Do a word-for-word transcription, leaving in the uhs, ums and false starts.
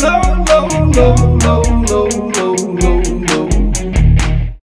Low, low, low, low.